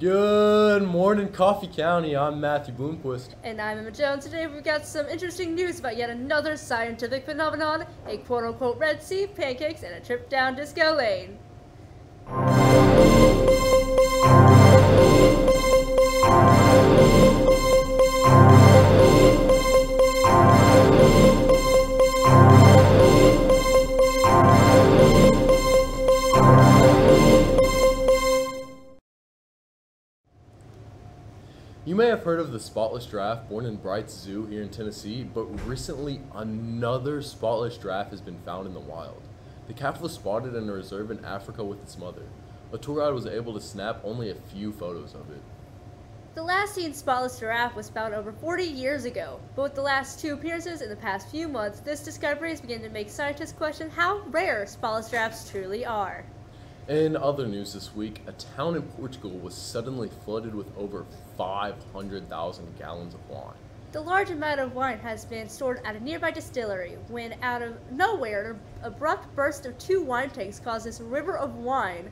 Good morning, Coffee County. I'm Matthew Bloomquist. And I'm Emma Jones. Today we've got some interesting news about yet another scientific phenomenon, a quote-unquote Red Sea, pancakes, and a trip down Disco Lane. You may have heard of the spotless giraffe born in Bright's Zoo here in Tennessee, but recently another spotless giraffe has been found in the wild. The calf was spotted in a reserve in Africa with its mother. A tour guide was able to snap only a few photos of it. The last seen spotless giraffe was found over 40 years ago, but with the last two appearances in the past few months, this discovery has begun to make scientists question how rare spotless giraffes truly are. In other news this week, a town in Portugal was suddenly flooded with over 500,000 gallons of wine. The large amount of wine has been stored at a nearby distillery when, out of nowhere, an abrupt burst of two wine tanks caused this river of wine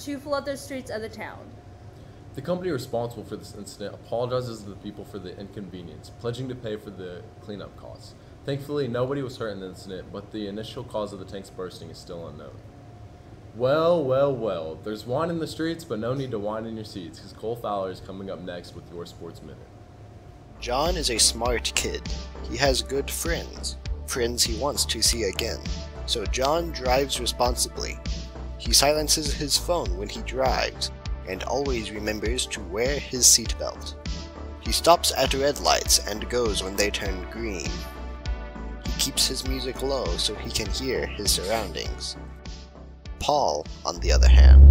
to flood the streets of the town. The company responsible for this incident apologizes to the people for the inconvenience, pledging to pay for the cleanup costs. Thankfully, nobody was hurt in the incident, but the initial cause of the tanks bursting is still unknown. Well, well, well, there's wine in the streets, but no need to wine in your seats, because Cole Fowler is coming up next with your Sports Minute. John is a smart kid. He has good friends, friends he wants to see again. So John drives responsibly. He silences his phone when he drives, and always remembers to wear his seatbelt. He stops at red lights and goes when they turn green. He keeps his music low so he can hear his surroundings. Paul, on the other hand.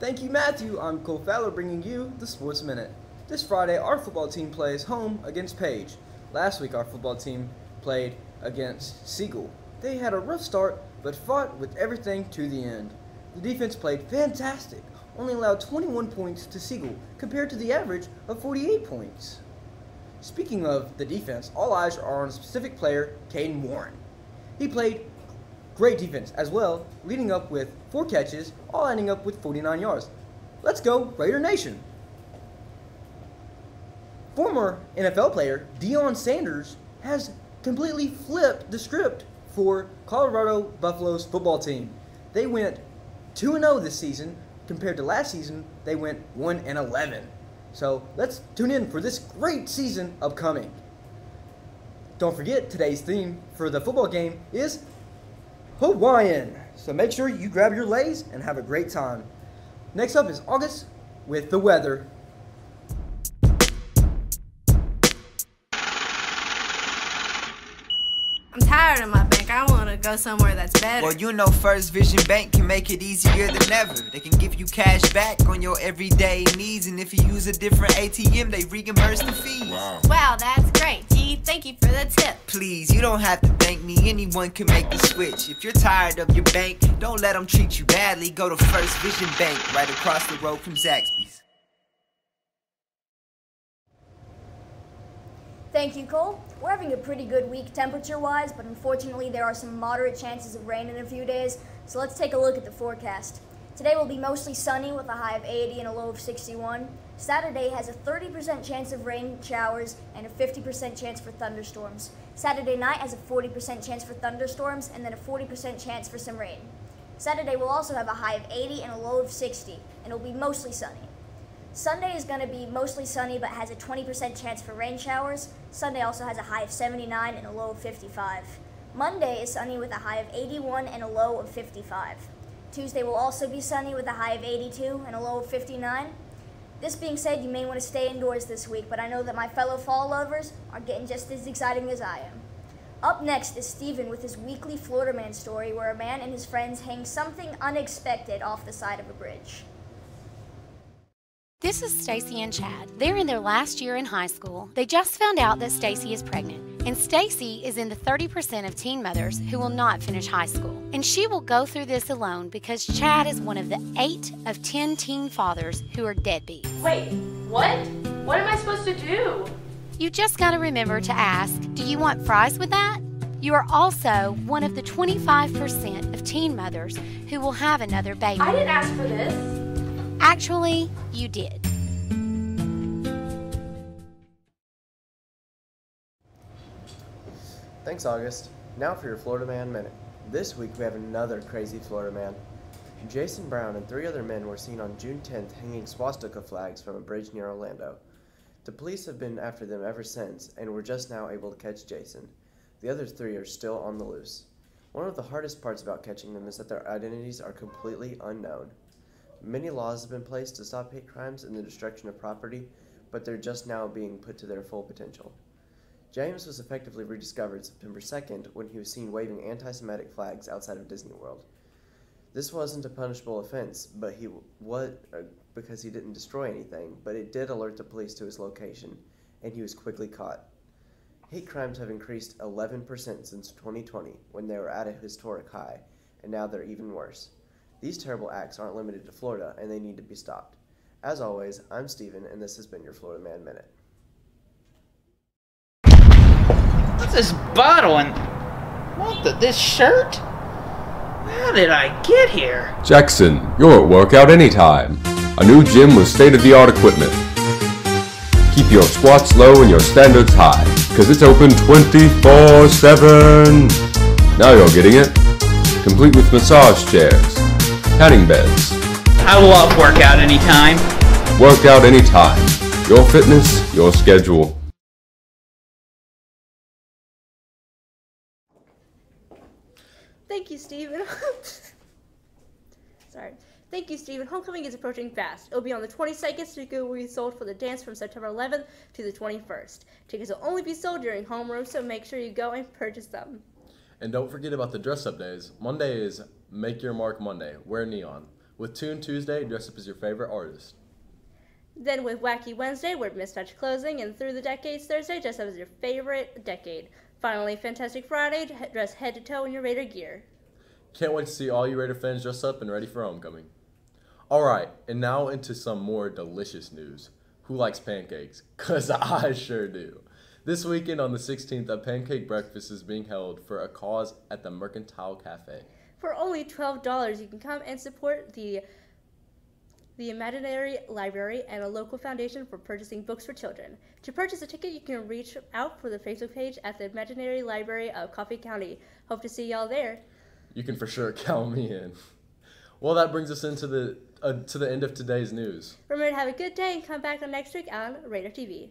Thank you, Matthew. I'm Cole Fowler bringing you the Sports Minute. This Friday, our football team plays home against Page. Last week, our football team played against Siegel. They had a rough start, but fought with everything to the end. The defense played fantastic, only allowed 21 points to Siegel, compared to the average of 48 points. Speaking of the defense, all eyes are on a specific player, Caden Warren. He played great defense as well, leading up with 4 catches, all ending up with 49 yards. Let's go, Raider Nation! Former NFL player Deion Sanders has completely flipped the script for Colorado Buffalo's football team. They went 2-0 this season, compared to last season, they went 1-11. So let's tune in for this great season upcoming. Don't forget, today's theme for the football game is Hawaiian. So make sure you grab your leis and have a great time. Next up is August with the weather. I'm tired of my bank. I want to go somewhere that's better. Well, you know First Vision Bank can make it easier than ever. They can give you cash back on your everyday needs. And if you use a different ATM, they reimburse the fees. Wow, that's great. Gee, thank you for the tip. Please, you don't have to thank me. Anyone can make the switch. If you're tired of your bank, don't let them treat you badly. Go to First Vision Bank right across the road from Zaxby's. Thank you, Cole. We're having a pretty good week temperature-wise, but unfortunately there are some moderate chances of rain in a few days, so let's take a look at the forecast. Today will be mostly sunny with a high of 80 and a low of 61. Saturday has a 30% chance of rain showers and a 50% chance for thunderstorms. Saturday night has a 40% chance for thunderstorms and then a 40% chance for some rain. Saturday will also have a high of 80 and a low of 60, and it will be mostly sunny. Sunday is going to be mostly sunny but has a 20% chance for rain showers. Sunday also has a high of 79 and a low of 55. Monday is sunny with a high of 81 and a low of 55. Tuesday will also be sunny with a high of 82 and a low of 59. This being said, you may want to stay indoors this week, but I know that my fellow fall lovers are getting just as exciting as I am. Up next is Steven with his weekly Florida Man story, where a man and his friends hang something unexpected off the side of a bridge. This is Stacy and Chad. They're in their last year in high school. They just found out that Stacy is pregnant, and Stacy is in the 30% of teen mothers who will not finish high school. And she will go through this alone because Chad is one of the 8 of 10 teen fathers who are deadbeats. Wait, what? What am I supposed to do? You just gotta remember to ask, do you want fries with that? You are also one of the 25% of teen mothers who will have another baby. I didn't ask for this. Actually, you did. Thanks, August. Now for your Florida Man Minute. This week we have another crazy Florida man. Jason Brown and three other men were seen on June 10th hanging swastika flags from a bridge near Orlando. The police have been after them ever since and were just now able to catch Jason. The other three are still on the loose. One of the hardest parts about catching them is that their identities are completely unknown. Many laws have been placed to stop hate crimes and the destruction of property, but they're just now being put to their full potential. James was effectively rediscovered September 2nd when he was seen waving anti-Semitic flags outside of Disney World. This wasn't a punishable offense, but because he didn't destroy anything, but it did alert the police to his location, and he was quickly caught. Hate crimes have increased 11% since 2020, when they were at a historic high, and now they're even worse. These terrible acts aren't limited to Florida, and they need to be stopped. As always, I'm Steven, and this has been your Florida Man Minute. What's this bottle and... what the... this shirt? How did I get here? Jackson, you're at workout anytime. A new gym with state-of-the-art equipment. Keep your squats low and your standards high, because it's open 24/7. Now you're getting it. Complete with massage chairs, tanning beds. I love workout anytime. Workout anytime. Your fitness, your schedule. Thank you, Steven. Sorry. Thank you, Steven. Homecoming is approaching fast. It will be on the 22nd, so tickets will be sold for the dance from September 11th to the 21st. Tickets will only be sold during homeroom, so make sure you go and purchase them. And don't forget about the dress-up days. Monday is Make Your Mark Monday. Wear neon. With Tune Tuesday, dress up as your favorite artist. Then with Wacky Wednesday, wear mismatched clothing. And Through the Decades Thursday, dress up as your favorite decade. Finally, Fantastic Friday, dress head to toe in your Raider gear. Can't wait to see all you Raider fans dress up and ready for homecoming. Alright, and now into some more delicious news. Who likes pancakes? Cause I sure do. This weekend on the 16th, a pancake breakfast is being held for a cause at the Mercantile Cafe. For only $12, you can come and support the Imaginary Library and a local foundation for purchasing books for children. To purchase a ticket, you can reach out for the Facebook page at the Imaginary Library of Coffee County. Hope to see y'all there. You can for sure count me in. Well, that brings us into the end of today's news. Remember to have a good day and come back on next week on Raider TV.